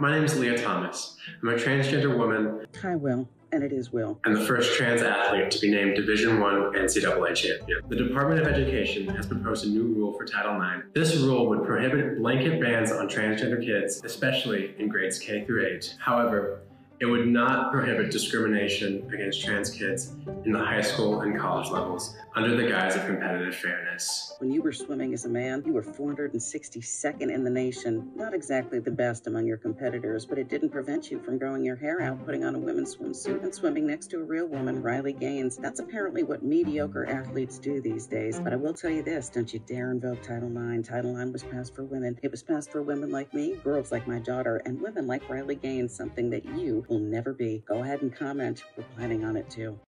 My name is Leah Thomas. I'm a transgender woman. Hi, Will. And it is Will. And the first trans athlete to be named Division I NCAA champion. The Department of Education has proposed a new rule for Title IX. This rule would prohibit blanket bans on transgender kids, especially in grades K-8. However, it would not prohibit discrimination against trans kids in the high school and college levels under the guise of competitive fairness. When you were swimming as a man, you were 462nd in the nation. Not exactly the best among your competitors, but it didn't prevent you from growing your hair out, putting on a women's swimsuit, and swimming next to a real woman, Riley Gaines. That's apparently what mediocre athletes do these days. But I will tell you this, don't you dare invoke Title IX. Title IX was passed for women. It was passed for women like me, girls like my daughter, and women like Riley Gaines, something that you will never be. Go ahead and comment. We're planning on it too.